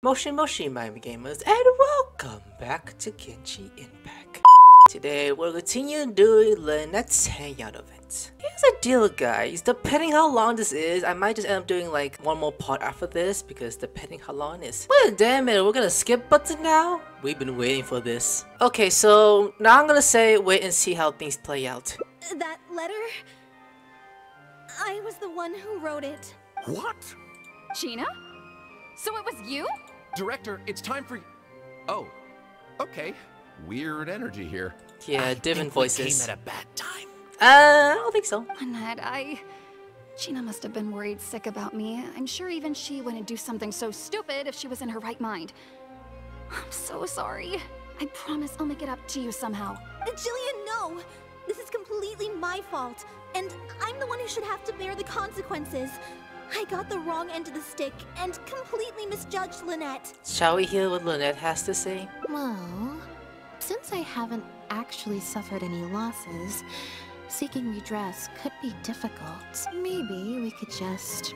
Moshi Moshi, Miami Gamers, and welcome back to Genshin Impact. Today, we'll continue doing Lynette's Hangout event. Here's the deal, guys. Depending how long this is, I might just end up doing like one more part after this because depending how long it is. Well, damn it, we're gonna skip button now? We've been waiting for this. Okay, so now I'm gonna say wait and see how things play out. That letter? I was the one who wrote it. What? Gina? So it was you? Director, it's time for... Oh, okay. Weird energy here. Yeah, different voices. Came at a bad time. I don't think so. Lynette, Gina must have been worried sick about me. I'm sure even she wouldn't do something so stupid if she was in her right mind. I'm so sorry. I promise I'll make it up to you somehow. Jillian, no! This is completely my fault. And I'm the one who should have to bear the consequences. I got the wrong end of the stick and completely misjudged Lynette. Shall we hear what Lynette has to say? Well, since I haven't actually suffered any losses, seeking redress could be difficult. Maybe we could just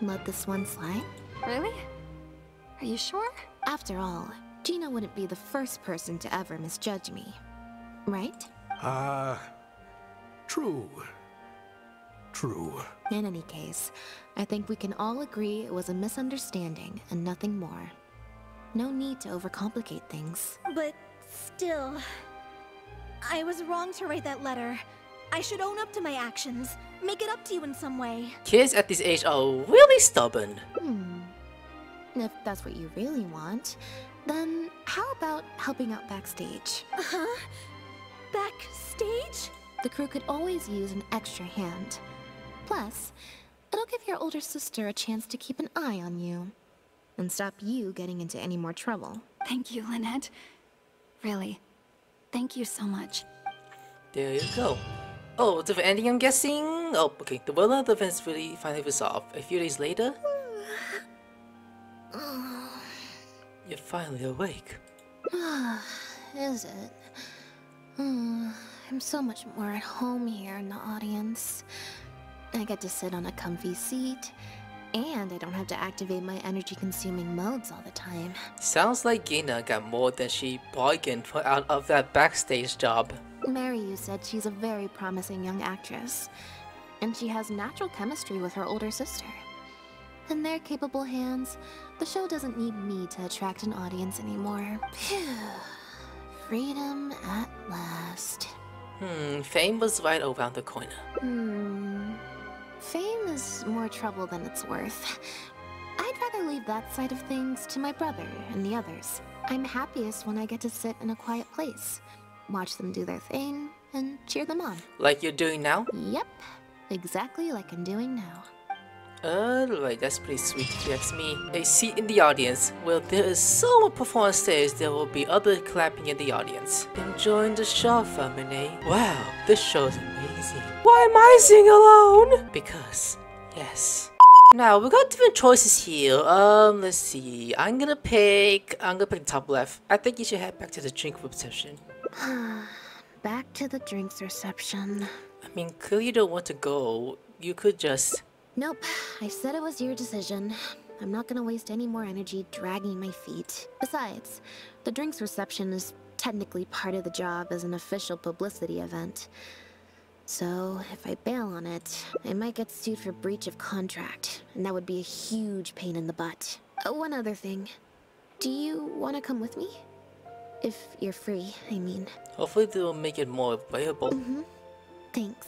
let this one slide? Really? Are you sure? After all, Gina wouldn't be the first person to ever misjudge me, right? True. True. In any case, I think we can all agree it was a misunderstanding and nothing more. No need to overcomplicate things. But still, I was wrong to write that letter. I should own up to my actions. Make it up to you in some way. Kids at this age are really stubborn. If that's what you really want, then how about helping out backstage? Huh? Backstage? The crew could always use an extra hand. Plus, it'll give your older sister a chance to keep an eye on you and stop you getting into any more trouble. Thank you, Lynette. Really, thank you so much. There you go. Oh, the ending, I'm guessing? Oh, okay. The world of the events really finally resolved. A few days later, you're finally awake. Is it? I'm so much more at home here in the audience. I get to sit on a comfy seat, and I don't have to activate my energy-consuming modes all the time. Sounds like Gina got more than she bargained for out of that backstage job. Mary, you said she's a very promising young actress, and she has natural chemistry with her older sister. In their capable hands, the show doesn't need me to attract an audience anymore. Phew. Freedom at last. Fame was right around the corner. Fame is more trouble than it's worth. I'd rather leave that side of things to my brother and the others. I'm happiest when I get to sit in a quiet place, watch them do their thing, and cheer them on. Like you're doing now? Yep, exactly like I'm doing now. Alright, that's pretty sweet if you ask me. A seat in the audience. Well, there is someone performing stage, there will be other clapping in the audience. Enjoying the show, Freminet. Wow, this show's amazing. Why am I singing alone? Because, yes. Now, we got different choices here. Let's see. I'm gonna pick top left. I think you should head back to the drink reception. Back to the drinks reception. I mean, clearly you don't want to go. You could just... Nope, I said it was your decision. I'm not gonna waste any more energy dragging my feet. Besides, the drinks reception is technically part of the job as an official publicity event. So, if I bail on it, I might get sued for breach of contract, and that would be a huge pain in the butt. One other thing. Do you want to come with me? If you're free, I mean. Hopefully they'll make it more available. Thanks.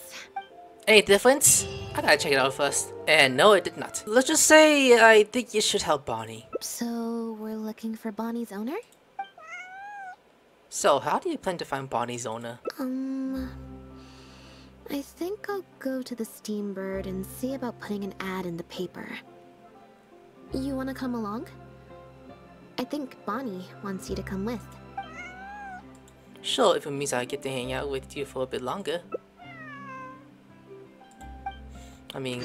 Any difference? I gotta check it out first. And no, it did not. Let's just say I think you should help Bonnie. So, we're looking for Bonnie's owner? So, how do you plan to find Bonnie's owner? I think I'll go to the Steambird and see about putting an ad in the paper. You wanna come along? I think Bonnie wants you to come with. Sure, if it means I get to hang out with you for a bit longer. I mean,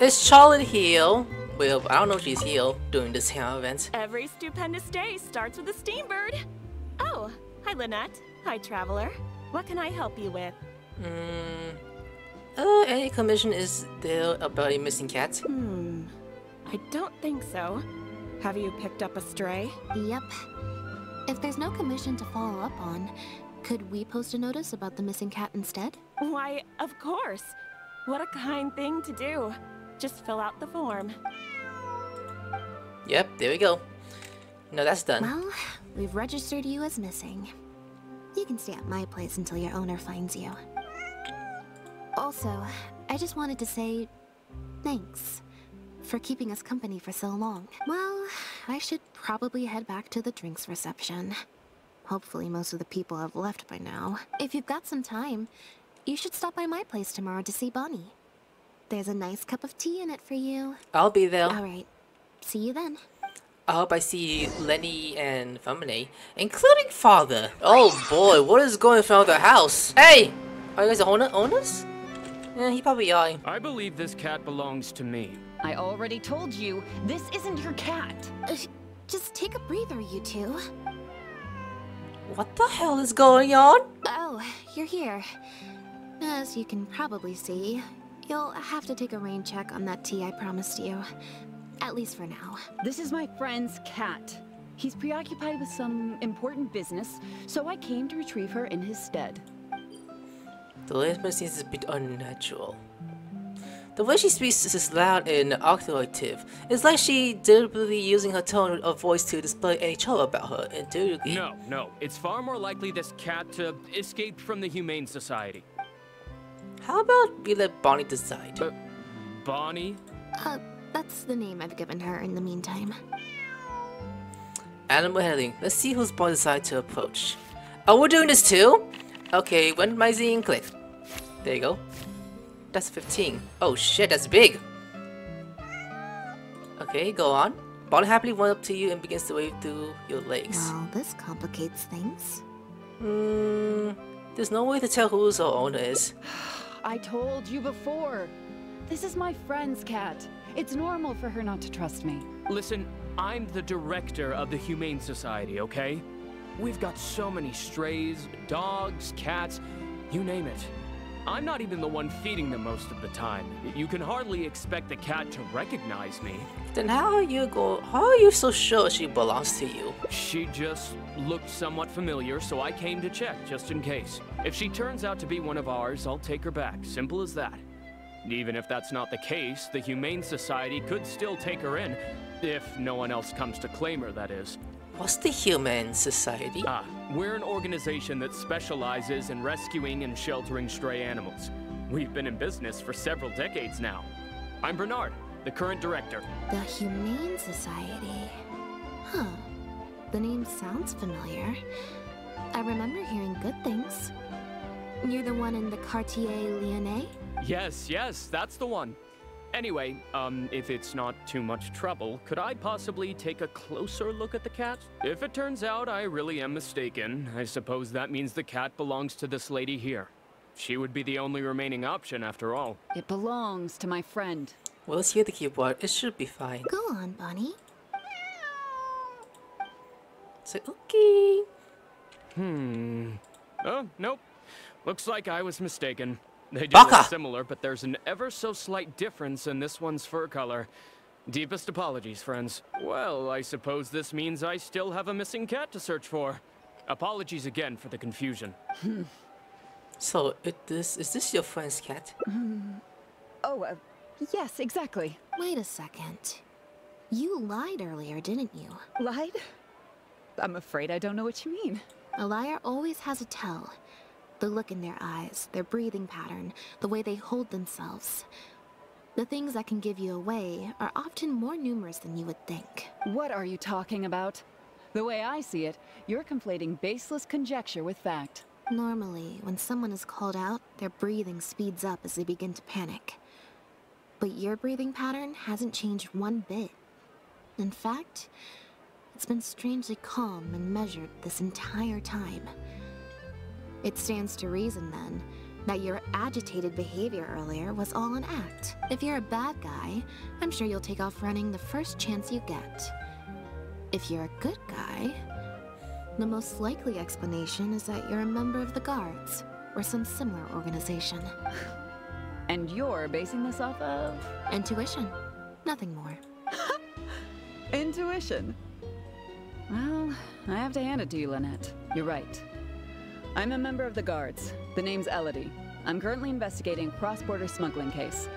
is Charlotte here? Well, I don't know if she's here during this hangout event. Every stupendous day starts with a Steambird. Oh, hi Lynette. Hi Traveler. What can I help you with? Any commission is there about a missing cat? I don't think so. Have you picked up a stray? Yep. If there's no commission to follow up on, could we post a notice about the missing cat instead? Why, of course. What a kind thing to do. Just fill out the form. Yep, there we go. No, that's done. Well, we've registered you as missing. You can stay at my place until your owner finds you. Also, I just wanted to say thanks for keeping us company for so long. Well, I should probably head back to the drinks reception. Hopefully most of the people have left by now. If you've got some time, you should stop by my place tomorrow to see Bonnie. There's a nice cup of tea in it for you. I'll be there. Alright, see you then. I hope I see Lenny and Freminet, including Father. Oh boy, what is going on with the house? Hey! Are you guys the owners? Yeah, he probably are. I believe this cat belongs to me. I already told you, this isn't your cat. Just take a breather, you two. What the hell is going on? Oh, you're here. As you can probably see, you'll have to take a rain check on that tea I promised you. At least for now. This is my friend's cat. He's preoccupied with some important business, so I came to retrieve her in his stead. The last seems a bit unnatural. The way she speaks is loud and authoritative. It's like she deliberately using her tone of voice to display any trouble about her interiorly. No. It's far more likely this cat to escape from the Humane Society. How about we let Bonnie decide? Bonnie? That's the name I've given her in the meantime. Animal handling. Let's see who's Bonnie decided to approach. Oh, we're doing this too? Okay, when my zine click. There you go. That's 15. Oh shit, that's big! Okay, go on. Bonnie happily went up to you and begins to wave through your legs. Well, this complicates things. There's no way to tell who the owner is. I told you before. This is my friend's cat. It's normal for her not to trust me. Listen, I'm the director of the Humane Society, okay? We've got so many strays, dogs, cats, you name it. I'm not even the one feeding them most of the time. You can hardly expect the cat to recognize me. Then how are you so sure she belongs to you? She just looked somewhat familiar, so I came to check just in case. If she turns out to be one of ours, I'll take her back. Simple as that. Even if that's not the case, the Humane Society could still take her in. If no one else comes to claim her, that is. What's the Humane Society? We're an organization that specializes in rescuing and sheltering stray animals. We've been in business for several decades now. I'm Bernard, the current director. The Humane Society. Huh. The name sounds familiar. I remember hearing good things. You're the one in the Cartier Lyonnais? Yes, that's the one. Anyway, if it's not too much trouble, could I possibly take a closer look at the cat? If it turns out I really am mistaken, I suppose that means the cat belongs to this lady here. She would be the only remaining option after all. It belongs to my friend. Well, let's hear the keyboard. It should be fine. Go on, Bonnie. So, okay. Oh, nope. Looks like I was mistaken. They do look similar, but there's an ever so slight difference in this one's fur color. Deepest apologies, friends. Well, I suppose this means I still have a missing cat to search for. Apologies again for the confusion. So, is this your friend's cat? Yes, exactly. Wait a second. You lied earlier, didn't you? Lied? I'm afraid I don't know what you mean. A liar always has a tell. The look in their eyes, their breathing pattern, the way they hold themselves. The things that can give you away are often more numerous than you would think. What are you talking about? The way I see it, you're conflating baseless conjecture with fact. Normally, when someone is called out, their breathing speeds up as they begin to panic. But your breathing pattern hasn't changed one bit. In fact, it's been strangely calm and measured this entire time. It stands to reason, then, that your agitated behavior earlier was all an act. If you're a bad guy, I'm sure you'll take off running the first chance you get. If you're a good guy, the most likely explanation is that you're a member of the Guards, or some similar organization. And you're basing this off of? Intuition. Nothing more. Intuition. Well, I have to hand it to you, Lynette. You're right. I'm a member of the guards. The name's Elodie. I'm currently investigating a cross-border smuggling case.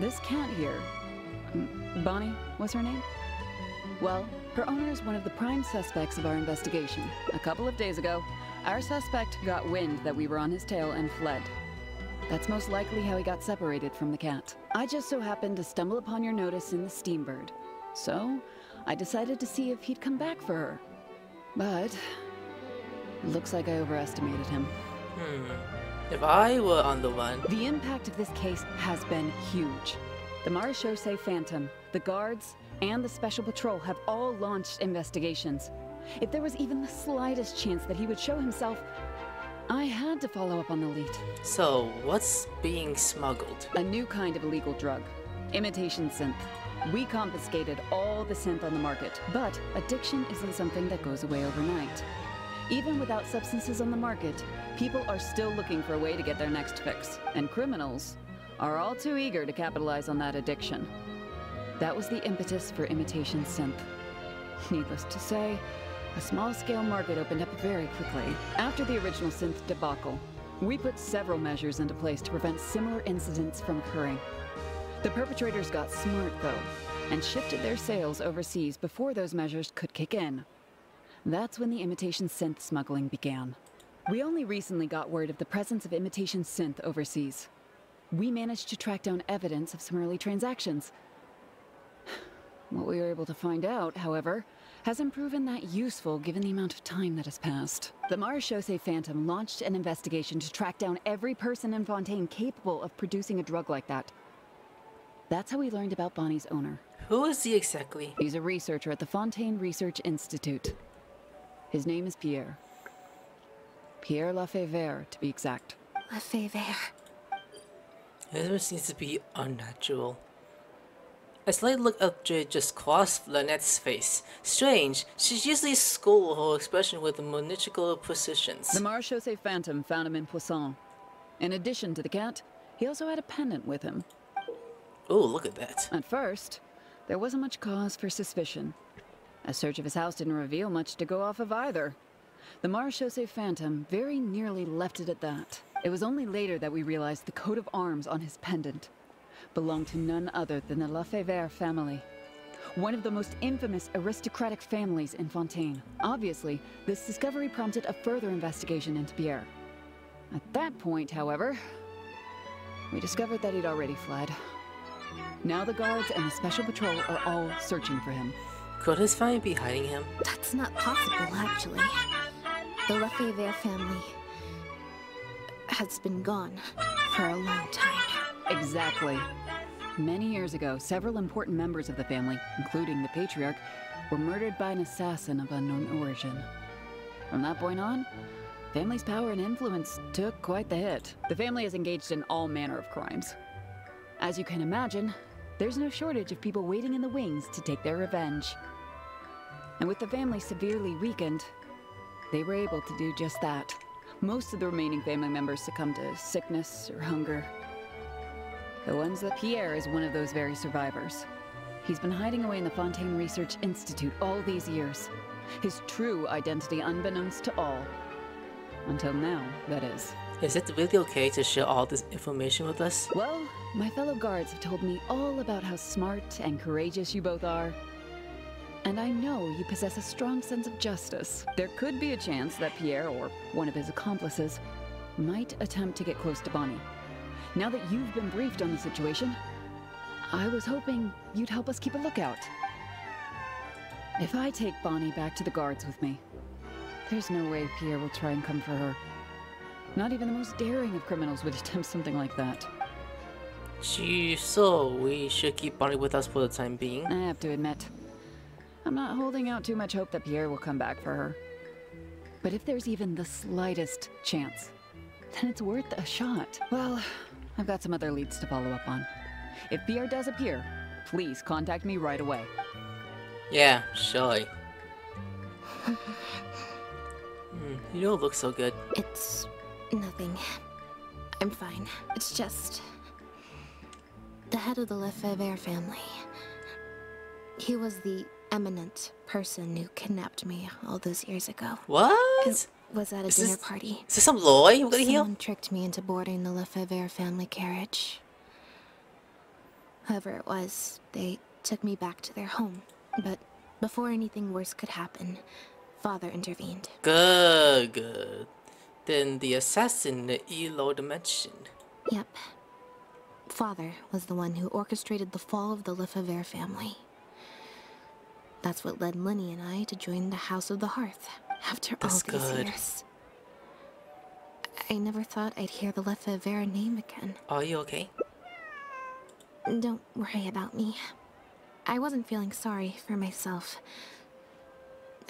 This cat here, Bonnie, was her name? Well, her owner is one of the prime suspects of our investigation. A couple of days ago, our suspect got wind that we were on his tail and fled. That's most likely how he got separated from the cat. I just so happened to stumble upon your notice in the Steambird. So, I decided to see if he'd come back for her. But, it looks like I overestimated him. If I were on the one... The impact of this case has been huge. The Maréchaussée Phantom, the guards, and the Special Patrol have all launched investigations. If there was even the slightest chance that he would show himself, I had to follow up on the lead. So, what's being smuggled? A new kind of illegal drug. Imitation synth. We confiscated all the synth on the market, but addiction isn't something that goes away overnight. Even without substances on the market, people are still looking for a way to get their next fix, and criminals are all too eager to capitalize on that addiction. That was the impetus for imitation synth. Needless to say, a small-scale market opened up very quickly. After the original synth debacle, we put several measures into place to prevent similar incidents from occurring. The perpetrators got smart, though, and shifted their sales overseas before those measures could kick in. That's when the imitation synth smuggling began. We only recently got word of the presence of imitation synth overseas. We managed to track down evidence of some early transactions. What we were able to find out, however, hasn't proven that useful given the amount of time that has passed. The Maréchaussée Phantom launched an investigation to track down every person in Fontaine capable of producing a drug like that. That's how we learned about Bonnie's owner. Who is he exactly? He's a researcher at the Fontaine Research Institute. His name is Pierre. Pierre Lefebvre, to be exact. Lefebvre. This seems to be unnatural. A slight look of joy just crossed Lynette's face. Strange, she's usually schooled her expression with monical precisions. The Maréchaussée Phantom found him in Poisson. In addition to the cat, he also had a pendant with him. Oh, look at that. At first, there wasn't much cause for suspicion. A search of his house didn't reveal much to go off of either. The Maréchaussée Phantom very nearly left it at that. It was only later that we realized the coat of arms on his pendant belonged to none other than the Lefebvre family, one of the most infamous aristocratic families in Fontaine. Obviously, this discovery prompted a further investigation into Pierre. At that point, however, we discovered that he'd already fled. Now the guards and the Special Patrol are all searching for him. Could his family be hiding him? That's not possible, actually. The Lefebvre family has been gone for a long time. Exactly. Many years ago, several important members of the family, including the patriarch, were murdered by an assassin of unknown origin. From that point on, family's power and influence took quite the hit. The family is engaged in all manner of crimes. As you can imagine, there's no shortage of people waiting in the wings to take their revenge. And with the family severely weakened, they were able to do just that. Most of the remaining family members succumbed to sickness or hunger. The ones that Pierre is one of those very survivors. He's been hiding away in the Fontaine Research Institute all these years. His true identity unbeknownst to all. Until now, that is. Is it really okay to share all this information with us? Well, my fellow guards have told me all about how smart and courageous you both are. And I know you possess a strong sense of justice. There could be a chance that Pierre, or one of his accomplices, might attempt to get close to Bonnie. Now that you've been briefed on the situation, I was hoping you'd help us keep a lookout. If I take Bonnie back to the guards with me, there's no way Pierre will try and come for her. Not even the most daring of criminals would attempt something like that. So we should keep Bonnie with us for the time being? I have to admit, I'm not holding out too much hope that Pierre will come back for her. But if there's even the slightest chance, then it's worth a shot. Well, I've got some other leads to follow up on. If Pierre does appear, please contact me right away. Yeah, sure. You don't look so good. It's nothing. I'm fine. It's just the head of the Lefebvre family. He was the eminent person who kidnapped me all those years ago. What? It was at a dinner party. Is this some lawyer you got to hear? Someone tricked me into boarding the Lefebvre family carriage. Whoever it was, they took me back to their home. But before anything worse could happen, Father intervened. Good, good. Then the assassin in the Elo dimension. Yep. Father was the one who orchestrated the fall of the Lefebvre family. That's what led Linney and I to join the House of the Hearth after all these years. I never thought I'd hear the Lefebvre name again. Are you okay? Don't worry about me. I wasn't feeling sorry for myself.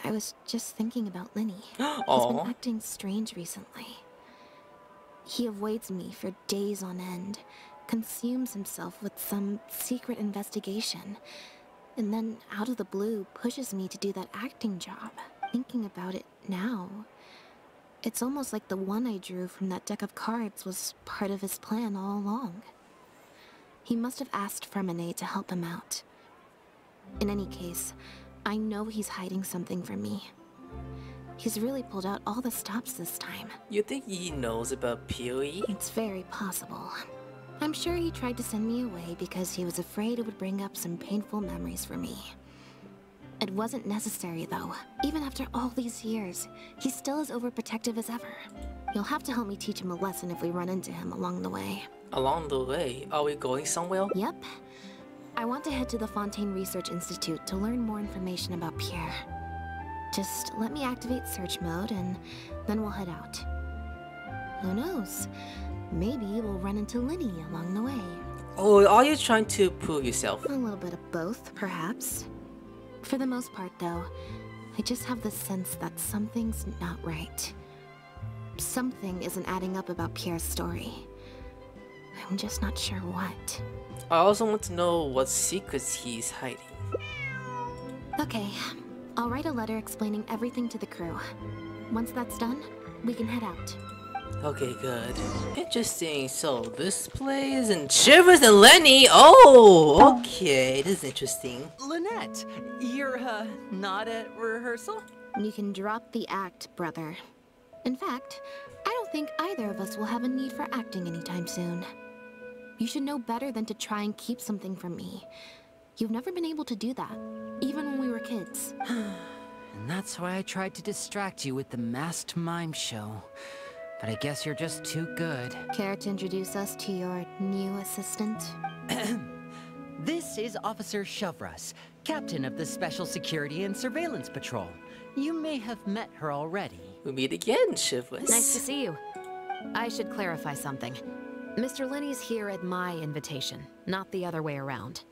I was just thinking about Linney. He's been acting strange recently. He avoids me for days on end, consumes himself with some secret investigation, and then out of the blue pushes me to do that acting job. Thinking about it now, it's almost like the one I drew from that deck of cards was part of his plan all along. He must have asked Freminet to help him out. In any case, I know he's hiding something from me. He's really pulled out all the stops this time. You think he knows about PoE? It's very possible. I'm sure he tried to send me away because he was afraid it would bring up some painful memories for me. It wasn't necessary though. Even after all these years, he's still as overprotective as ever. You'll have to help me teach him a lesson if we run into him along the way. Along the way? Are we going somewhere? Yep. I want to head to the Fontaine Research Institute to learn more information about Pierre. Just let me activate search mode and then we'll head out. Who knows? Maybe we'll run into Linney along the way. Oh, are you trying to prove yourself? A little bit of both, perhaps. For the most part, though, I just have the sense that something's not right. Something isn't adding up about Pierre's story. I'm just not sure what. I also want to know what secrets he's hiding. Okay, I'll write a letter explaining everything to the crew. Once that's done, we can head out. Okay, good. Interesting. So this place and Shavras and Linney. Oh, okay. This is interesting. Lynette, you're not at rehearsal? You can drop the act, brother. In fact, I don't think either of us will have a need for acting anytime soon. You should know better than to try and keep something from me. You've never been able to do that, even when we were kids. And that's why I tried to distract you with the masked mime show. But I guess you're just too good. Care to introduce us to your new assistant? This is Officer Shavras, captain of the Special Security and Surveillance Patrol. You may have met her already. We meet again, Shavras. Nice to see you. I should clarify something. Mr. Linney's here at my invitation, not the other way around.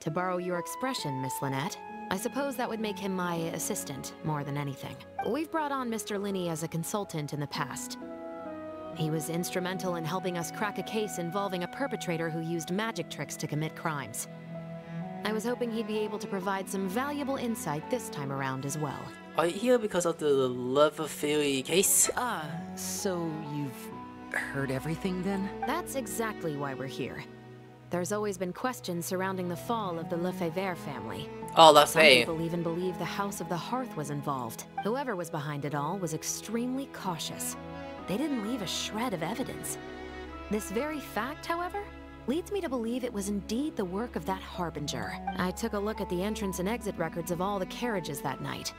To borrow your expression, Miss Lynette, I suppose that would make him my assistant more than anything. We've brought on Mr. Linney as a consultant in the past. He was instrumental in helping us crack a case involving a perpetrator who used magic tricks to commit crimes. I was hoping he'd be able to provide some valuable insight this time around as well. Are you here because of the Lefebvre case? So you've heard everything then? That's exactly why we're here. There's always been questions surrounding the fall of the Lefebvre family. Oh, that's right. Some people even believe the House of the Hearth was involved. Whoever was behind it all was extremely cautious. They didn't leave a shred of evidence. This very fact, however, leads me to believe it was indeed the work of that harbinger. I took a look at the entrance and exit records of all the carriages that night.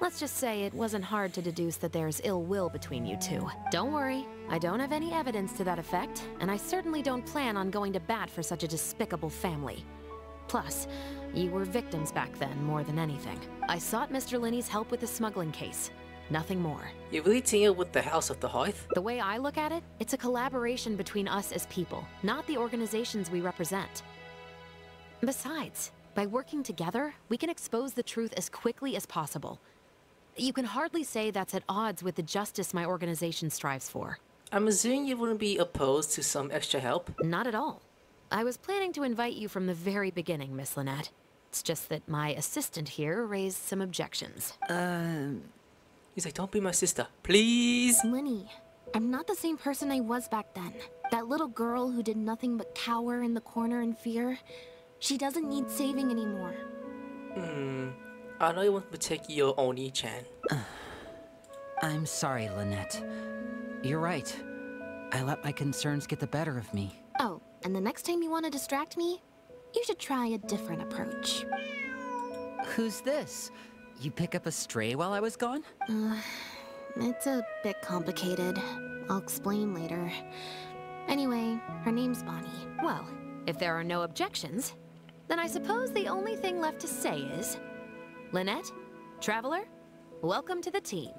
Let's just say it wasn't hard to deduce that there's ill will between you two. Don't worry, I don't have any evidence to that effect, and I certainly don't plan on going to bat for such a despicable family. Plus, you were victims back then more than anything. I sought Mr. Linney's help with the smuggling case. Nothing more. You really deal with the House of the Hearth? The way I look at it, it's a collaboration between us as people, not the organizations we represent. Besides, by working together, we can expose the truth as quickly as possible. You can hardly say that's at odds with the justice my organization strives for. I'm assuming you wouldn't be opposed to some extra help? Not at all. I was planning to invite you from the very beginning, Miss Lynette. It's just that my assistant here raised some objections. He's like, don't be my sister, please. Linney, I'm not the same person I was back then. That little girl who did nothing but cower in the corner in fear, she doesn't need saving anymore. I know you want to take your Oni-chan. I'm sorry, Lynette. You're right. I let my concerns get the better of me. Oh, and the next time you want to distract me, you should try a different approach. Who's this? You pick up a stray while I was gone? It's a bit complicated. I'll explain later. Anyway, her name's Bonnie. Well, if there are no objections, then I suppose the only thing left to say is... Lynette, Traveler, welcome to the team.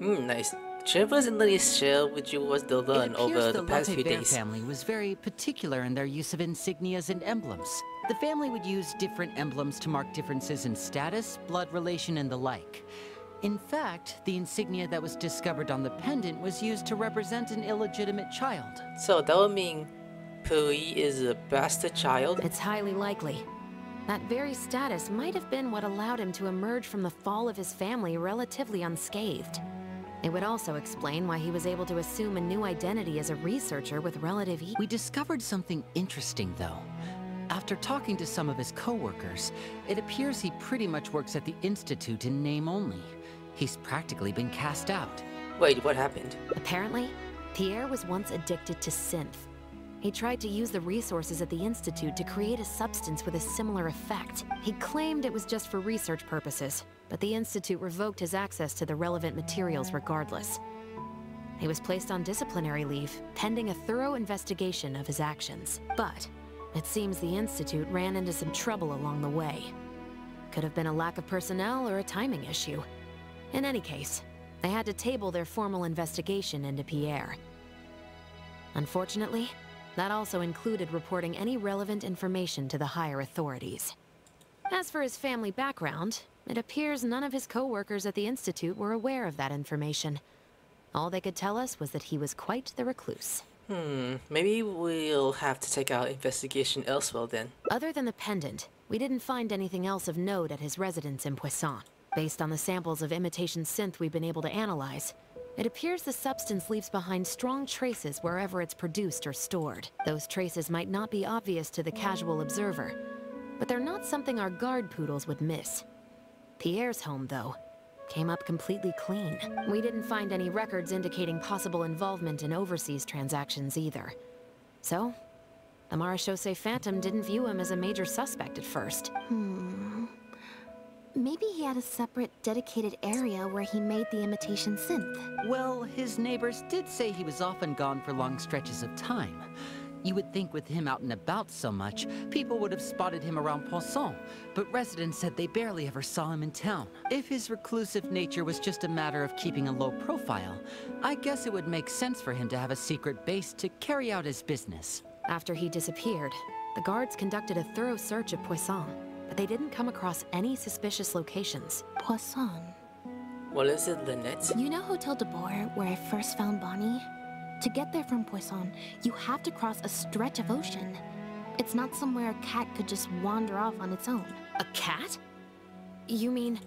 Nice. Travelers and Linney's share with you was the learn over the past few days. The family was very particular in their use of insignias and emblems. The family would use different emblems to mark differences in status, blood relation, and the like. In fact, the insignia that was discovered on the pendant was used to represent an illegitimate child. So that would mean Pui is a bastard child? It's highly likely. That very status might have been what allowed him to emerge from the fall of his family relatively unscathed. It would also explain why he was able to assume a new identity as a researcher with relative ease. We discovered something interesting, though. After talking to some of his co-workers, it appears he pretty much works at the Institute in name only. He's practically been cast out. Wait, what happened? Apparently, Pierre was once addicted to synth. He tried to use the resources at the Institute to create a substance with a similar effect. He claimed it was just for research purposes, but the Institute revoked his access to the relevant materials regardless. He was placed on disciplinary leave, pending a thorough investigation of his actions. But it seems the Institute ran into some trouble along the way. Could have been a lack of personnel or a timing issue. In any case, they had to table their formal investigation into Pierre. Unfortunately, that also included reporting any relevant information to the higher authorities. As for his family background, it appears none of his co-workers at the Institute were aware of that information. All they could tell us was that he was quite the recluse. Maybe we'll have to take our investigation elsewhere then. Other than the pendant, we didn't find anything else of note at his residence in Poisson. Based on the samples of imitation synth we've been able to analyze, it appears the substance leaves behind strong traces wherever it's produced or stored. Those traces might not be obvious to the casual observer, but they're not something our guard poodles would miss. Pierre's home, though, came up completely clean. We didn't find any records indicating possible involvement in overseas transactions either. So, the Maréchaussée Phantom didn't view him as a major suspect at first. Maybe he had a separate, dedicated area where he made the imitation synth. Well, his neighbors did say he was often gone for long stretches of time. You would think with him out and about so much, people would have spotted him around Poisson, but residents said they barely ever saw him in town. If his reclusive nature was just a matter of keeping a low profile, I guess it would make sense for him to have a secret base to carry out his business. After he disappeared, the guards conducted a thorough search of Poisson. But they didn't come across any suspicious locations. Poisson. What is it, Lynette? You know Hotel de Boer, where I first found Bonnie? To get there from Poisson, you have to cross a stretch of ocean. It's not somewhere a cat could just wander off on its own. A cat? You mean...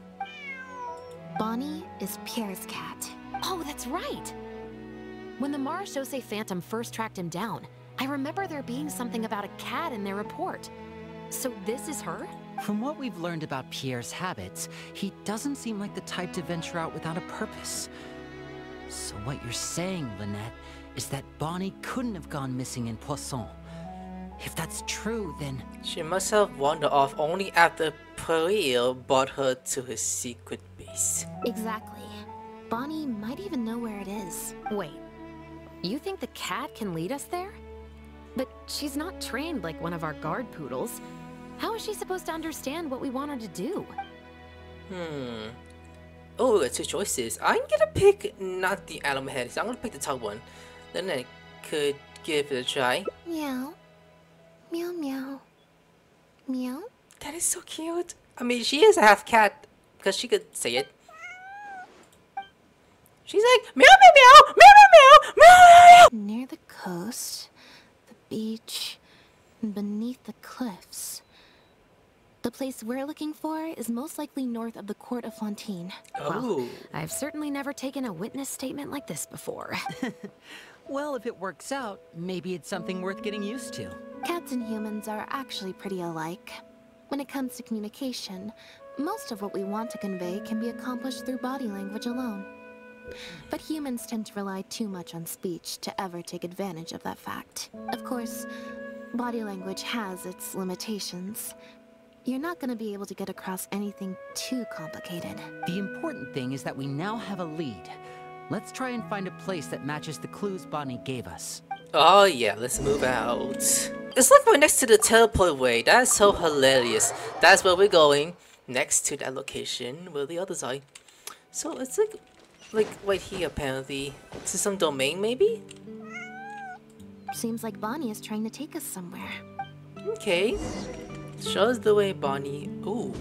Bonnie is Pierre's cat. Oh, that's right! When the Maréchaussée Phantom first tracked him down, I remember there being something about a cat in their report. So this is her? From what we've learned about Pierre's habits, he doesn't seem like the type to venture out without a purpose. So what you're saying, Lynette, is that Bonnie couldn't have gone missing in Poisson. If that's true, then... She must have wandered off only after Pierre brought her to his secret base. Exactly. Bonnie might even know where it is. Wait, you think the cat can lead us there? But she's not trained like one of our guard poodles. How is she supposed to understand what we want her to do? Oh, there are two choices. I'm gonna pick not the animal head, so I'm gonna pick the top one. Then I could give it a try. Meow. Meow meow. Meow? That is so cute. I mean, she is a half cat, because she could say it. She's like, meow meow meow, meow meow meow, meow meow. Near the coast, the beach, and beneath the cliffs. The place we're looking for is most likely north of the Court of Fontaine. Oh. Well, I've certainly never taken a witness statement like this before. Well, if it works out, maybe it's something worth getting used to. Cats and humans are actually pretty alike. When it comes to communication, Most of what we want to convey can be accomplished through body language alone. But humans tend to rely too much on speech to ever take advantage of that fact. Of course, body language has its limitations. You're not going to be able to get across anything too complicated. The important thing is that we now have a lead. Let's try and find a place that matches the clues Bonnie gave us. Oh yeah, let's move out. It's like we're next to the teleport way. That's so hilarious. That's where we're going. Next to that location where the others are. So it's like right here apparently. To some domain maybe? Seems like Bonnie is trying to take us somewhere. Okay. Show us the way, Bonnie. Ooh.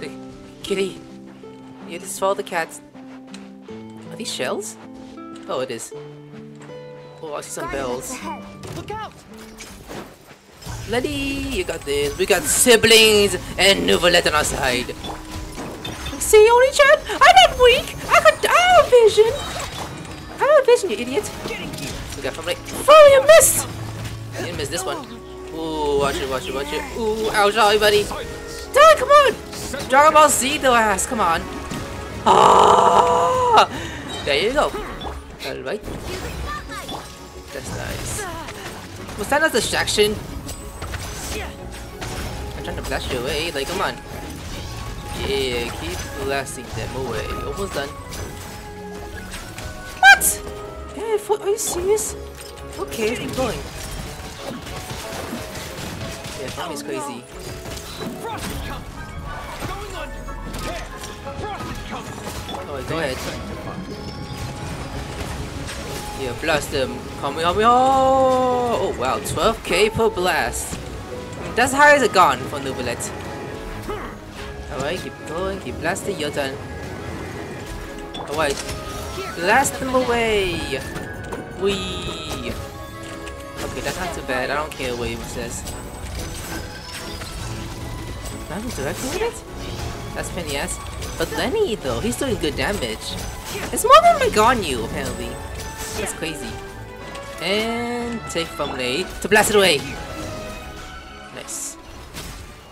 Hey, kitty. You just follow the cats. Are these shells? Oh, it is. Oh, I see some bells. Look out! Letty, you got this. We got siblings and Neuvillette on our side. See, only child? I'm not weak! I have vision! I have vision, you idiot! We got family. Oh, you missed! You didn't miss this one. Ooh, watch it, watch it, watch it. Ooh, ouch, sorry, buddy. Dude, come on! Dragon Ball Z, though, ass, come on. Ah! There you go. Alright. That's nice. Was that a distraction? I'm trying to blast you away, like, come on. Yeah, keep blasting them away. Almost done. What? Yeah, are you serious? Okay, keep going. Yeah, Tommy's crazy. Oh, go ahead. Yeah, blast them. Come on, oh wow, 12k per blast. That's high as a gun for Neuvillette. Alright, keep going, keep blasting, your turn. Alright, blast them away! Wee! Okay, that's not too bad, I don't care what it says. Am I redirecting with it? That's penny ass. But Lenny though, he's doing good damage. It's more than my Ganyu, apparently. That's crazy. And take Freminet to blast it away! Nice.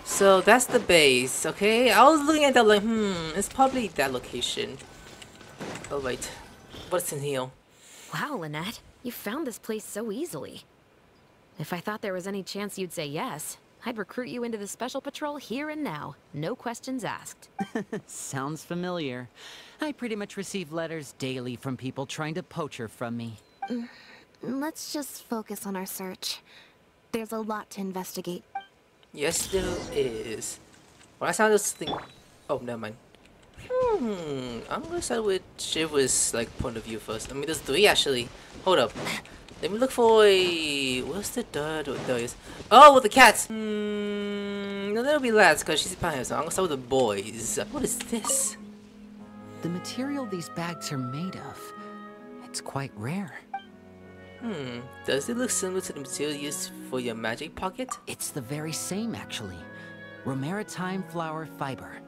So that's the base, okay? I was looking at that like, it's probably that location. Alright, what's in here? Wow, Lynette, you found this place so easily. If I thought there was any chance you'd say yes, I'd recruit you into the special patrol here and now. No questions asked. Sounds familiar. I pretty much receive letters daily from people trying to poach her from me. Let's just focus on our search. There's a lot to investigate. Yes, there is. Well, I sound this thing. Oh, never mind. I'm gonna start with Shavras' like point of view first. I mean, there's three actually. Hold up. Let me look for a. Where's the dirt? Oh, there it is. Oh, with the cats. No, that'll be last because she's behind us. So I'm gonna start with the boys. What is this? The material these bags are made of. It's quite rare. Does it look similar to the material used for your magic pocket? It's the very same, actually. Romaritime flower fiber.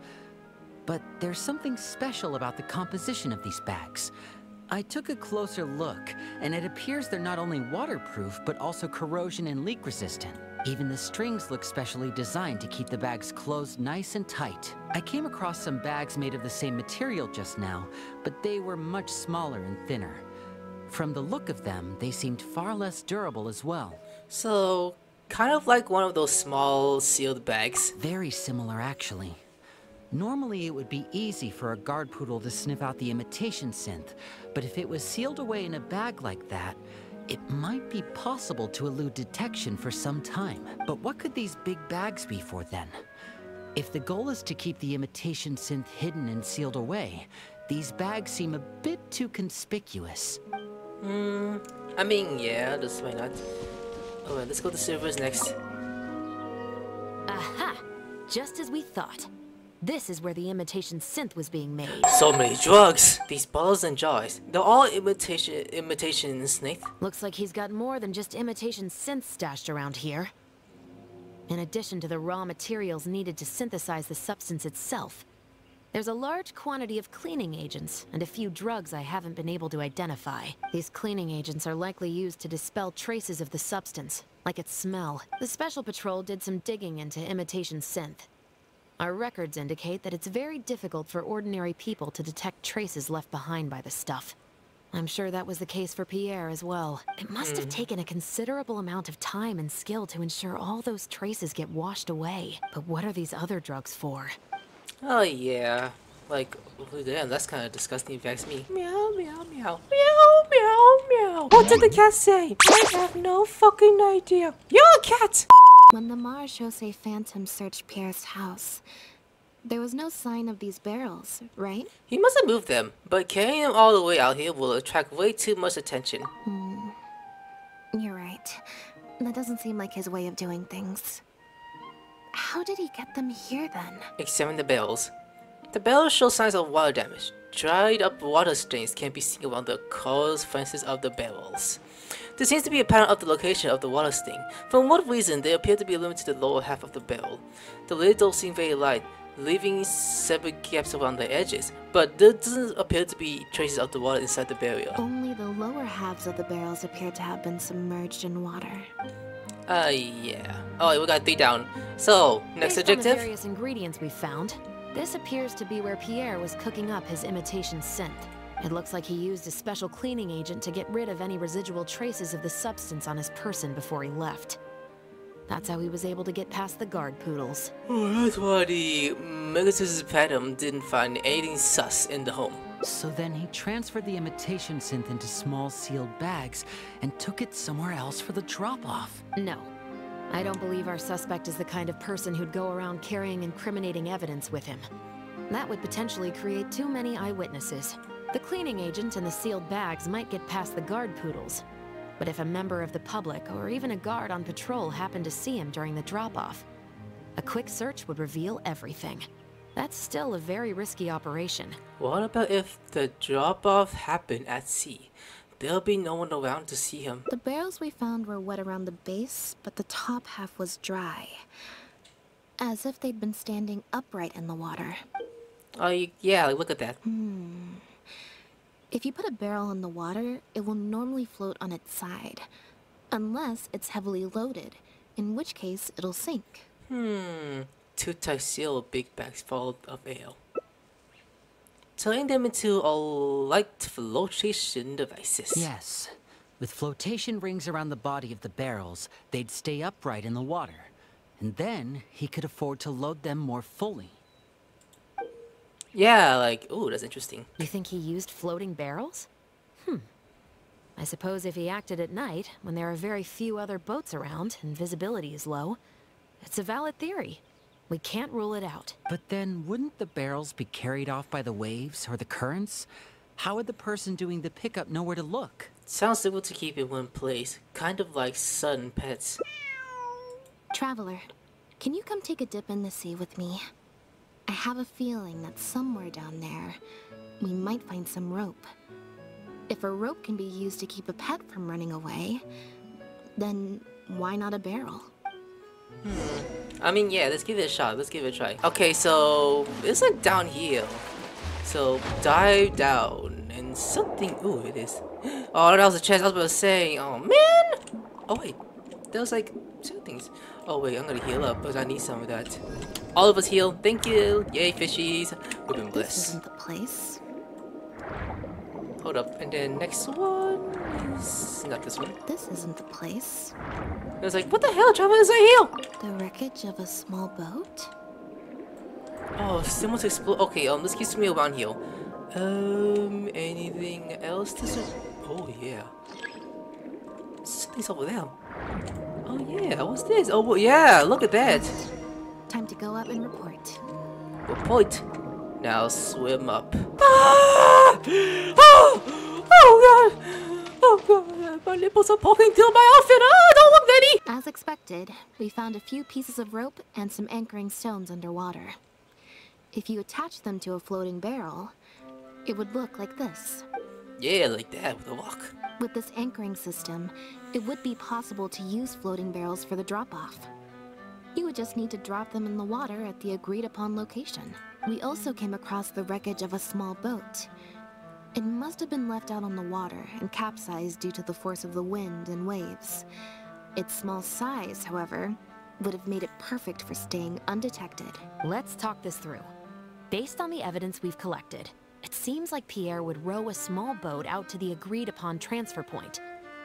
But there's something special about the composition of these bags. I took a closer look, and it appears they're not only waterproof, but also corrosion and leak resistant. Even the strings look specially designed to keep the bags closed nice and tight. I came across some bags made of the same material just now, but they were much smaller and thinner. From the look of them, they seemed far less durable as well. So, kind of like one of those small sealed bags. Very similar, actually. Normally, it would be easy for a guard poodle to sniff out the imitation synth, but if it was sealed away in a bag like that, it might be possible to elude detection for some time. But what could these big bags be for then? If the goal is to keep the imitation synth hidden and sealed away, these bags seem a bit too conspicuous. I mean, yeah, just why not? Alright, let's go to Shavras next. Aha! Just as we thought. This is where the imitation synth was being made. So many drugs! These bottles and jars. They're all imitation synth. Looks like he's got more than just imitation synth stashed around here. In addition to the raw materials needed to synthesize the substance itself, there's a large quantity of cleaning agents, and a few drugs I haven't been able to identify. These cleaning agents are likely used to dispel traces of the substance, like its smell. The Special Patrol did some digging into imitation synth. Our records indicate that it's very difficult for ordinary people to detect traces left behind by the stuff. I'm sure that was the case for Pierre as well. It must have taken a considerable amount of time and skill to ensure all those traces get washed away. But what are these other drugs for? Oh yeah, like, damn, that's kind of disgusting. If you ask me. Meow, meow, meow, meow, meow, meow. What did the cat say? I have no fucking idea. You're a cat. When the Maréchaussée Phantom searched Pierre's house, there was no sign of these barrels, right? He must have moved them, but carrying them all the way out here will attract way too much attention. You're right. That doesn't seem like his way of doing things. How did he get them here then? Examine the barrels. The barrels show signs of water damage. Dried up water stains can be seen around the corners of the barrels. This seems to be a pattern of the location of the water stain. For what reason, they appear to be limited to the lower half of the barrel. The lid don't seem very light, leaving separate gaps around the edges, but there doesn't appear to be traces of the water inside the barrel. Only the lower halves of the barrels appear to have been submerged in water. Yeah. Alright, we got 3 down. So, next adjective? Based on the various ingredients we found, this appears to be where Pierre was cooking up his imitation synth. It looks like he used a special cleaning agent to get rid of any residual traces of the substance on his person before he left. That's how he was able to get past the guard poodles. Oh, that's why the Maréchaussée Phantom didn't find anything sus in the home. So then he transferred the imitation synth into small sealed bags and took it somewhere else for the drop-off. No. I don't believe our suspect is the kind of person who'd go around carrying incriminating evidence with him. That would potentially create too many eyewitnesses. The cleaning agent and the sealed bags might get past the guard poodles. But if a member of the public, or even a guard on patrol, happened to see him during the drop-off, a quick search would reveal everything. That's still a very risky operation. What about if the drop-off happened at sea? There'll be no one around to see him. The barrels we found were wet around the base, but the top half was dry. As if they'd been standing upright in the water. Oh, yeah, look at that. If you put a barrel in the water, it will normally float on its side. Unless it's heavily loaded, in which case it'll sink. Two tight seal big bags full of ale. Turning them into a light flotation devices. Yes. With flotation rings around the body of the barrels, they'd stay upright in the water. And then he could afford to load them more fully. Yeah, like, ooh, that's interesting. You think he used floating barrels? I suppose if he acted at night, when there are very few other boats around and visibility is low, it's a valid theory. We can't rule it out. But then, wouldn't the barrels be carried off by the waves or the currents? How would the person doing the pickup know where to look? Sounds simple to keep in one place, kind of like sudden pets. Traveler, can you come take a dip in the sea with me? I have a feeling that somewhere down there, we might find some rope. If a rope can be used to keep a pet from running away, then why not a barrel? I mean, yeah, let's give it a shot. Let's give it a try. Okay, so it's like down here. So dive down and something. Ooh, it is. Oh, that was a chest. I was about to say. Oh, man. Oh, wait. That was like two things. Oh, wait, I'm gonna heal up because I need some of that. All of us heal. Thank you. Yay, fishies. We've been blessed. This isn't the place. Hold up. And then next one is not this one. This isn't the place. I was like, what the hell? Travel is right here. The wreckage of a small boat? Oh, someone to explore. Okay, let's keep swimming around here. Anything else to swim? Oh, yeah. Something's over there. Oh, yeah. What's this? Oh, well, yeah. Look at that. Time to go up and report. Report. Now swim up. Ah! Oh! Oh god! Oh god! My nipples are poking through my outfit. Ah! Don't look, Lenny! As expected, we found a few pieces of rope and some anchoring stones underwater. If you attach them to a floating barrel, it would look like this. Yeah, like that with a rock. With this anchoring system, it would be possible to use floating barrels for the drop-off. You would just need to drop them in the water at the agreed-upon location. We also came across the wreckage of a small boat. It must have been left out on the water and capsized due to the force of the wind and waves. Its small size, however, would have made it perfect for staying undetected. Let's talk this through. Based on the evidence we've collected, it seems like Pierre would row a small boat out to the agreed-upon transfer point,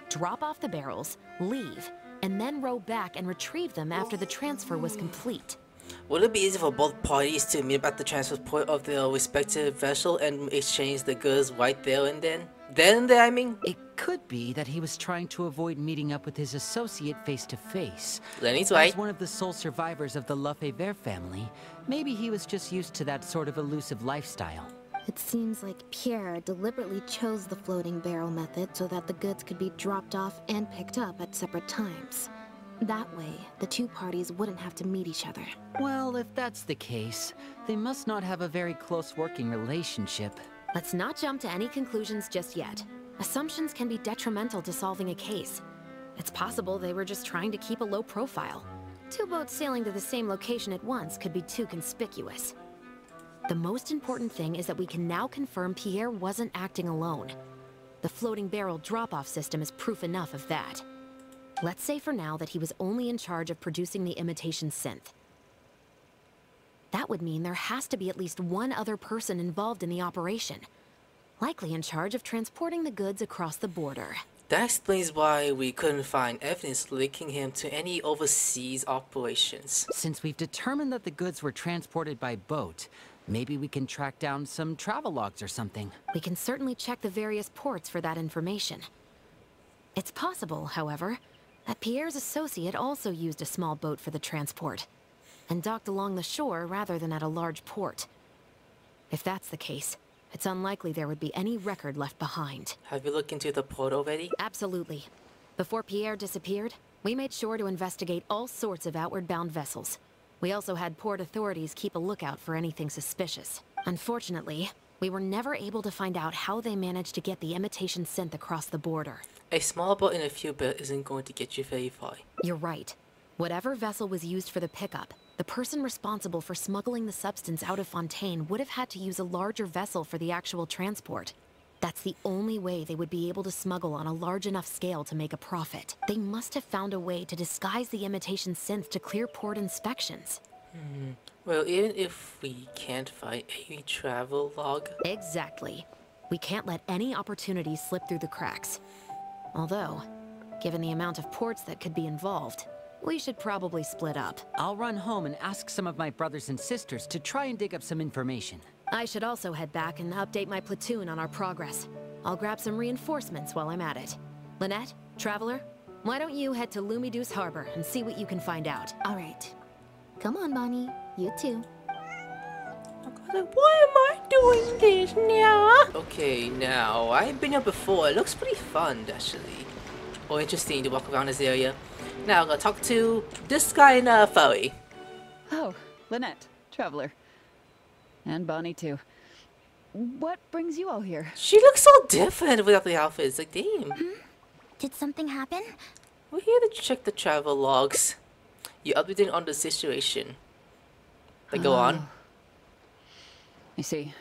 drop off the barrels, leave, and then row back and retrieve them after the transfer was complete. Would it be easy for both parties to meet at the transfer point of their respective vessel and exchange the goods right there and then? It could be that he was trying to avoid meeting up with his associate face to face. Lenny's right. As one of the sole survivors of the Lefebvre family, maybe he was just used to that sort of elusive lifestyle. It seems like Pierre deliberately chose the floating barrel method so that the goods could be dropped off and picked up at separate times. That way, the two parties wouldn't have to meet each other. Well, if that's the case, they must not have a very close working relationship. Let's not jump to any conclusions just yet. Assumptions can be detrimental to solving a case. It's possible they were just trying to keep a low profile. Two boats sailing to the same location at once could be too conspicuous. The most important thing is that we can now confirm Pierre wasn't acting alone. The floating barrel drop-off system is proof enough of that. Let's say for now that he was only in charge of producing the imitation synth. That would mean there has to be at least one other person involved in the operation, likely in charge of transporting the goods across the border. That explains why we couldn't find evidence linking him to any overseas operations. Since we've determined that the goods were transported by boat, maybe we can track down some travel logs or something. We can certainly check the various ports for that information. It's possible, however, that Pierre's associate also used a small boat for the transport, and docked along the shore rather than at a large port. If that's the case, it's unlikely there would be any record left behind. Have you looked into the port already? Absolutely. Before Pierre disappeared, we made sure to investigate all sorts of outward-bound vessels. We also had port authorities keep a lookout for anything suspicious. Unfortunately, we were never able to find out how they managed to get the imitation synth across the border. A small boat in a few bits isn't going to get you very far. You're right. Whatever vessel was used for the pickup, the person responsible for smuggling the substance out of Fontaine would have had to use a larger vessel for the actual transport. That's the only way they would be able to smuggle on a large enough scale to make a profit. They must have found a way to disguise the imitation synth to clear port inspections. Well, even if we can't find a travel log... Exactly. We can't let any opportunity slip through the cracks. Although, given the amount of ports that could be involved, we should probably split up. I'll run home and ask some of my brothers and sisters to try and dig up some information. I should also head back and update my platoon on our progress. I'll grab some reinforcements while I'm at it. Lynette, Traveler, why don't you head to Lumidu's Harbor and see what you can find out? All right. Come on, Bonnie. You too. Why am I doing this now? Okay, now, I've been here before. It looks pretty fun, actually. Or interesting to walk around this area. Now I'm gonna talk to this guy in a ferry. Oh, Lynette, Traveler. And Bonnie, too. What brings you all here? She looks so different without the outfits. Like, damn. Did something happen? We're here to check the travel logs. You're updating on the situation. Like, go on. I see.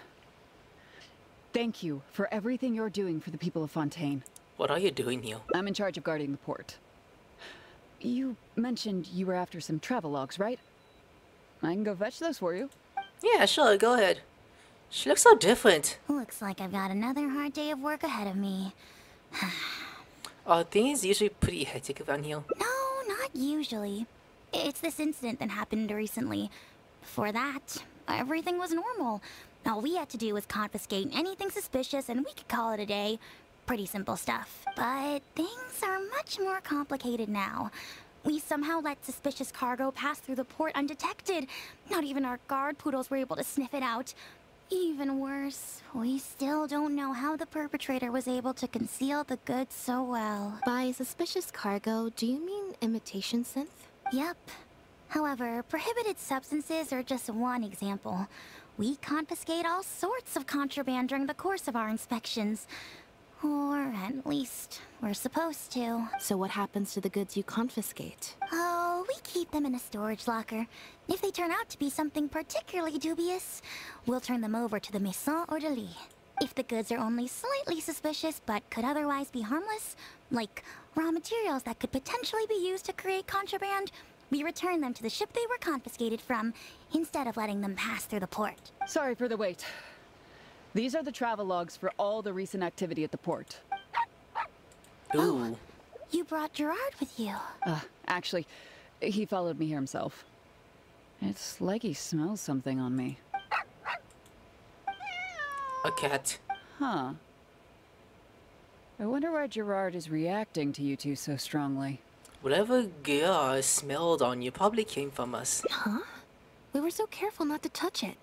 Thank you for everything you're doing for the people of Fontaine. What are you doing here? I'm in charge of guarding the port. You mentioned you were after some travel logs, right? I can go fetch those for you. Yeah, sure, go ahead. She looks so different. Looks like I've got another hard day of work ahead of me. Are things usually pretty hectic around here? No, not usually. It's this incident that happened recently. Before that, everything was normal. All we had to do was confiscate anything suspicious and we could call it a day. Pretty simple stuff. But things are much more complicated now. We somehow let suspicious cargo pass through the port undetected. Not even our guard poodles were able to sniff it out. Even worse, we still don't know how the perpetrator was able to conceal the goods so well. By suspicious cargo, do you mean imitation synth? Yep. However, prohibited substances are just one example. We confiscate all sorts of contraband during the course of our inspections. Or at least, we're supposed to. So what happens to the goods you confiscate? Oh, we keep them in a storage locker. If they turn out to be something particularly dubious, we'll turn them over to the Maison Ordalie. If the goods are only slightly suspicious but could otherwise be harmless, like raw materials that could potentially be used to create contraband, We returned them to the ship they were confiscated from, instead of letting them pass through the port. Sorry for the wait. These are the travel logs for all the recent activity at the port. Ooh. Oh, you brought Gerard with you. Actually, he followed me here himself. It's like he smells something on me. A cat. Huh. I wonder why Gerard is reacting to you two so strongly. Whatever Gerard smelled on you probably came from us. Huh? We were so careful not to touch it,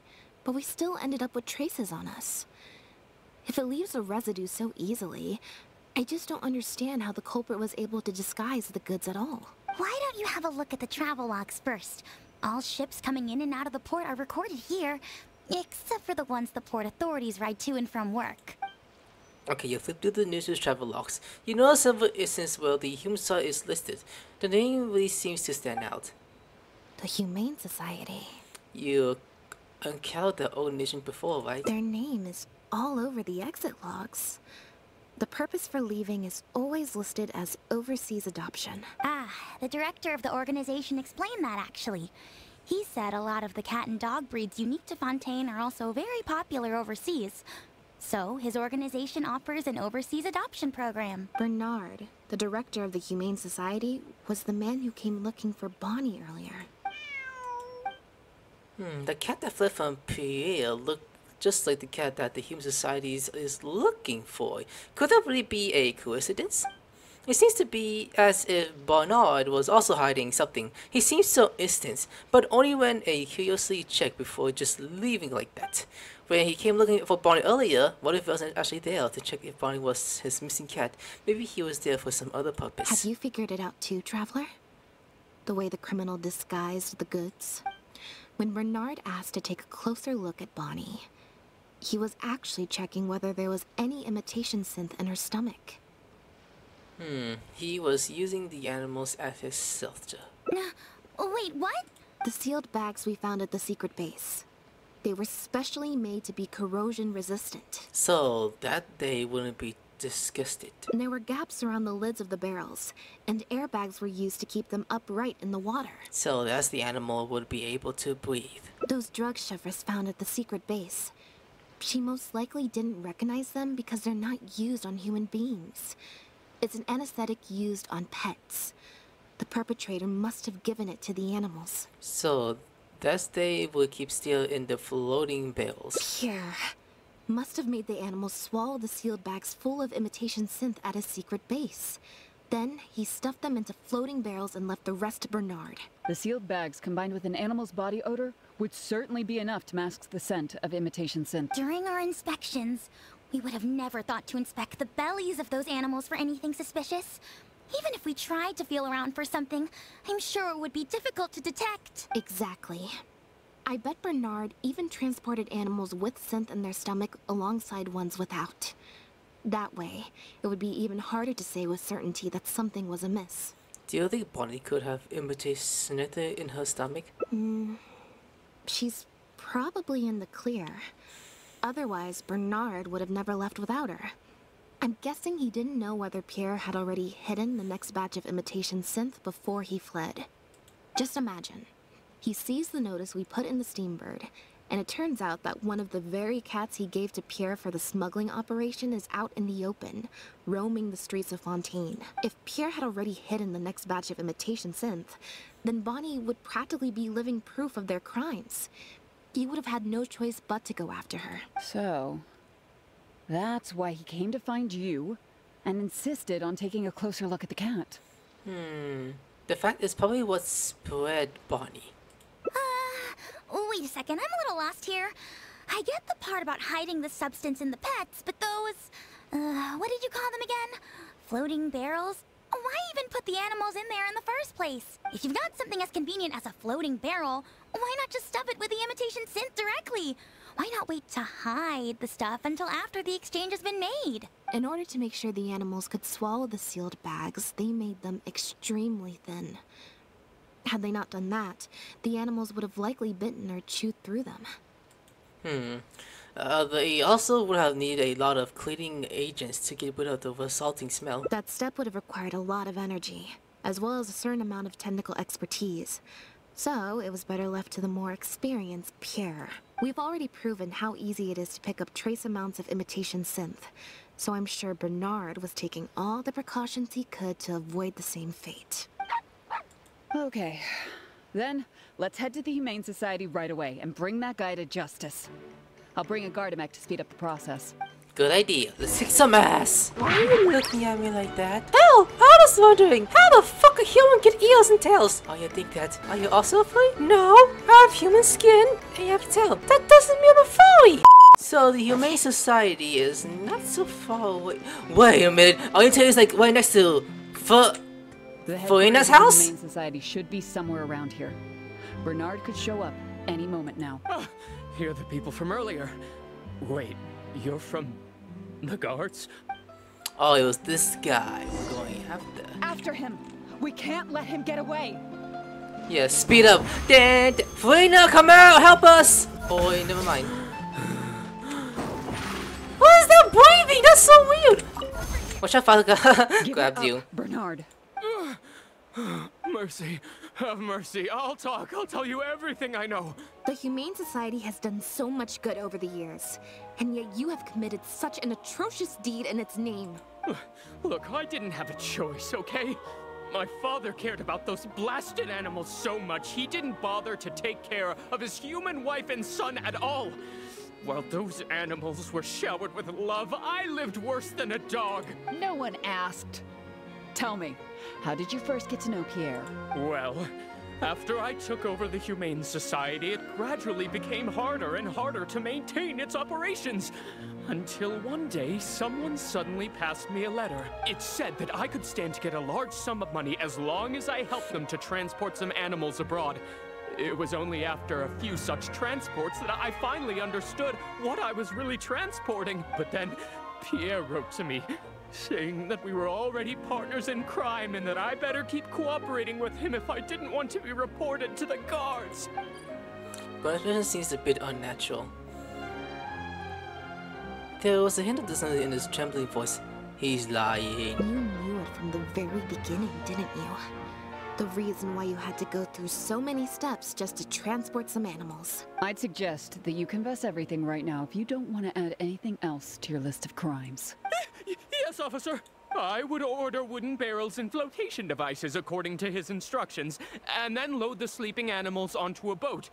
but we still ended up with traces on us. If it leaves a residue so easily, I just don't understand how the culprit was able to disguise the goods at all. Why don't you have a look at the travel logs first? All ships coming in and out of the port are recorded here, except for the ones the port authorities ride to and from work. Okay, you flip through the news' travel logs. You notice several instances where the Humane Society is listed. The name really seems to stand out. The Humane Society. You encountered the organization before, right? Their name is all over the exit logs. The purpose for leaving is always listed as overseas adoption. Ah, the director of the organization explained that, actually. He said a lot of the cat and dog breeds unique to Fontaine are also very popular overseas. So, his organization offers an overseas adoption program. Bernard, the director of the Humane Society, was the man who came looking for Bonnie earlier. The cat that fled from Pierre looked just like the cat that the Humane Society is looking for. Could that really be a coincidence? It seems to be as if Bernard was also hiding something. He seems so instant, but only when a curiosity check before just leaving like that. When he came looking for Bonnie earlier, what if he wasn't actually there to check if Bonnie was his missing cat? Maybe he was there for some other purpose. Have you figured it out too, Traveler? The way the criminal disguised the goods? When Bernard asked to take a closer look at Bonnie, he was actually checking whether there was any imitation synth in her stomach. He was using the animals as his shelter. Wait, what? The sealed bags we found at the secret base. They were specially made to be corrosion resistant. So that they wouldn't be disgusted. And there were gaps around the lids of the barrels, and airbags were used to keep them upright in the water. So that's the animal would be able to breathe. Those drug Shavras found at the secret base. She most likely didn't recognize them because they're not used on human beings. It's an anesthetic used on pets. The perpetrator must have given it to the animals. So that's they will keep still in the floating barrels. Pierre must have made the animals swallow the sealed bags full of imitation synth at his secret base. Then he stuffed them into floating barrels and left the rest to Bernard. The sealed bags combined with an animal's body odor would certainly be enough to mask the scent of imitation synth. During our inspections, we would have never thought to inspect the bellies of those animals for anything suspicious. Even if we tried to feel around for something, I'm sure it would be difficult to detect. Exactly. I bet Bernard even transported animals with synth in their stomach alongside ones without. That way, it would be even harder to say with certainty that something was amiss. Do you think Bonnie could have imitation synth in her stomach? She's probably in the clear. Otherwise, Bernard would have never left without her. I'm guessing he didn't know whether Pierre had already hidden the next batch of imitation synth before he fled. Just imagine. He sees the notice we put in the Steambird, and it turns out that one of the very cats he gave to Pierre for the smuggling operation is out in the open, roaming the streets of Fontaine. If Pierre had already hidden the next batch of imitation synth, then Bonnie would practically be living proof of their crimes. He would have had no choice but to go after her. So, that's why he came to find you, and insisted on taking a closer look at the cat. The fact is probably what spread Bonnie. Wait a second, I'm a little lost here. I get the part about hiding the substance in the pets, but those... what did you call them again? Floating barrels? Why even put the animals in there in the first place? If you've got something as convenient as a floating barrel, why not just stuff it with the imitation synth directly? Why not wait to hide the stuff until after the exchange has been made? In order to make sure the animals could swallow the sealed bags, they made them extremely thin. Had they not done that, the animals would have likely bitten or chewed through them. They also would have needed a lot of cleaning agents to get rid of the resulting smell. That step would have required a lot of energy. as well as a certain amount of technical expertise. So, it was better left to the more experienced Pierre. We've already proven how easy it is to pick up trace amounts of imitation synth, so I'm sure Bernard was taking all the precautions he could to avoid the same fate. Okay, then let's head to the Humane Society right away and bring that guy to justice. I'll bring a Gardamek to speed up the process. Good idea. Let's kick some ass. Why are you looking at me like that? Hell, I was wondering, how the fuck a human get ears and tails? Oh, you think that? Are you also a flea? No, I have human skin and you have a tail. That doesn't mean I'm a flea. So the Humane Society is not so far away. Wait a minute. All you tell you is like right next to Furina's house? The Humane Society should be somewhere around here. Bernard could show up any moment now. Oh, here are the people from earlier. Wait. You're from the guards? Oh, it was this guy we're going after. After him! We can't let him get away! Yeah, speed up! Dad! Furina, come out! Help us! Boy, never mind. What is that breathing? That's so weird! Watch out, Father grabbed you. Bernard. Mercy. Have mercy. I'll talk. I'll tell you everything I know. The Humane Society has done so much good over the years, and yet you have committed such an atrocious deed in its name. Look, I didn't have a choice, okay? My father cared about those blasted animals so much, he didn't bother to take care of his human wife and son at all. While those animals were showered with love, I lived worse than a dog. No one asked. Tell me, how did you first get to know Pierre? Well, after I took over the Humane Society, it gradually became harder and harder to maintain its operations. Until one day, someone suddenly passed me a letter. It said that I could stand to get a large sum of money as long as I helped them to transport some animals abroad. It was only after a few such transports that I finally understood what I was really transporting. But then, Pierre wrote to me, saying that we were already partners in crime and that I better keep cooperating with him if I didn't want to be reported to the guards. But it seems a bit unnatural. There was a hint of dissonance in his trembling voice. He's lying. You knew it from the very beginning, didn't you? The reason why you had to go through so many steps just to transport some animals. I'd suggest that you confess everything right now if you don't want to add anything else to your list of crimes. Yes, officer. I would order wooden barrels and flotation devices according to his instructions, and then load the sleeping animals onto a boat.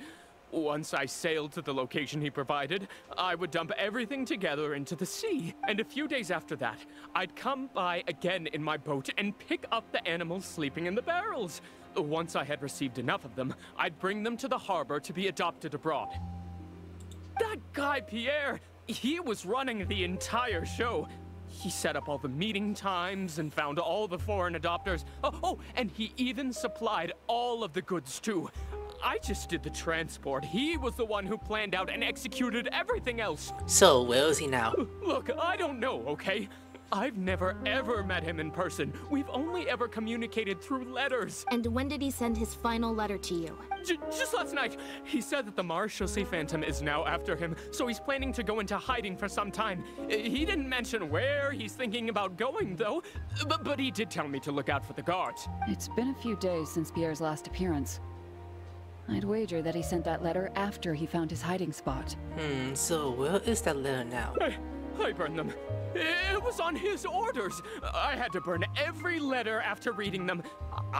Once I sailed to the location he provided, I would dump everything together into the sea. And a few days after that, I'd come by again in my boat and pick up the animals sleeping in the barrels. Once I had received enough of them, I'd bring them to the harbor to be adopted abroad. That guy Pierre, he was running the entire show. He set up all the meeting times and found all the foreign adopters. Oh, and he even supplied all of the goods too. I just did the transport. He was the one who planned out and executed everything else. So where is he now? Look, I don't know, okay? I've never ever met him in person. We've only ever communicated through letters. And when did he send his final letter to you? Just last night. He said that the Maréchaussée Phantom is now after him, so he's planning to go into hiding for some time. He didn't mention where he's thinking about going, though. But he did tell me to look out for the guards. It's been a few days since Pierre's last appearance. I'd wager that he sent that letter after he found his hiding spot. So where is that letter now? I burned them. It was on his orders. I had to burn every letter after reading them.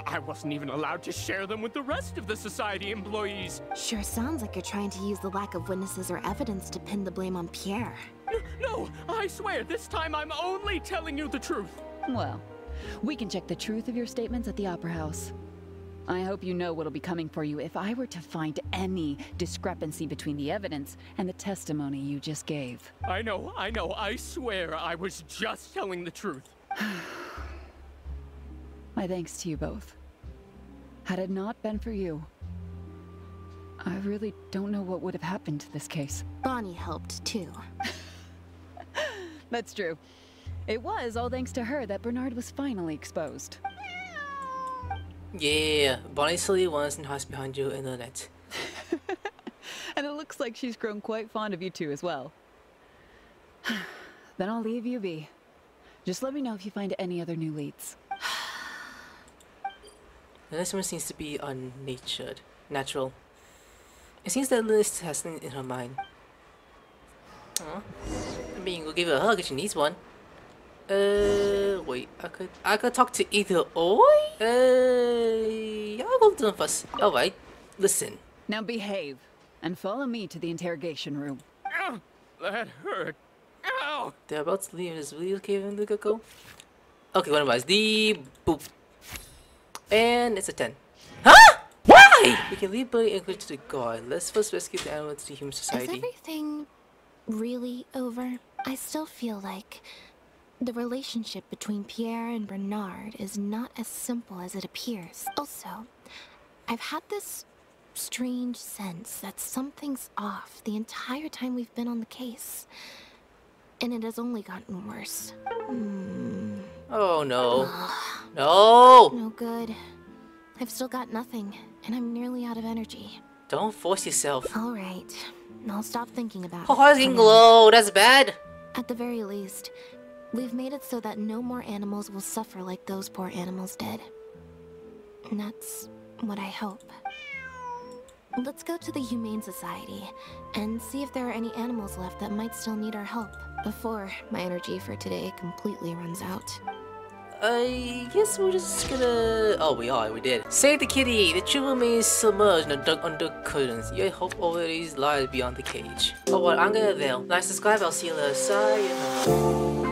I wasn't even allowed to share them with the rest of the society employees. Sure sounds like you're trying to use the lack of witnesses or evidence to pin the blame on Pierre. No, I swear, this time I'm only telling you the truth. Well, we can check the truth of your statements at the Opera House. I hope you know what'll be coming for you if I were to find any discrepancy between the evidence and the testimony you just gave. I know. I swear I was just telling the truth. My thanks to you both. Had it not been for you, I really don't know what would have happened to this case. Bonnie helped, too. That's true. It was all thanks to her that Bernard was finally exposed. Yeah, Bonnie silly wants and hides behind you, Internet. And it looks like she's grown quite fond of you two as well. Then I'll leave you be. Just let me know if you find any other new leads. The last one seems to be unnatured. Natural. It seems that Lilith has something in her mind. Aww. I mean, we'll give her a hug if she needs one. Wait, I could talk to either or? I'll go to them first. Alright, listen. Now behave, and follow me to the interrogation room. Ow! That hurt. Ow! They're about to leave this video cave in the cocoa. Okay, one of us. The boop. And it's a 10. Huh? Why? We can leave Buddy and go to the guard. Let's first rescue the animal to the Humane Society. Is everything really over? I still feel like the relationship between Pierre and Bernard is not as simple as it appears. Also, I've had this strange sense that something's off the entire time we've been on the case. And it has only gotten worse. Oh no. No! No good. I've still got nothing, and I'm nearly out of energy. Don't force yourself. Alright, I'll stop thinking about it. Heart's getting low, that's bad! At the very least, we've made it so that no more animals will suffer like those poor animals did. And that's what I hope. Let's go to the Humane Society, and see if there are any animals left that might still need our help, before my energy for today completely runs out. I guess we're just gonna... Oh, we did. Save the kitty! The children remains submerged and dug under curtains. Your hope already lies beyond the cage. Oh well, I'm gonna bail. Like, subscribe, I'll see you on the other side.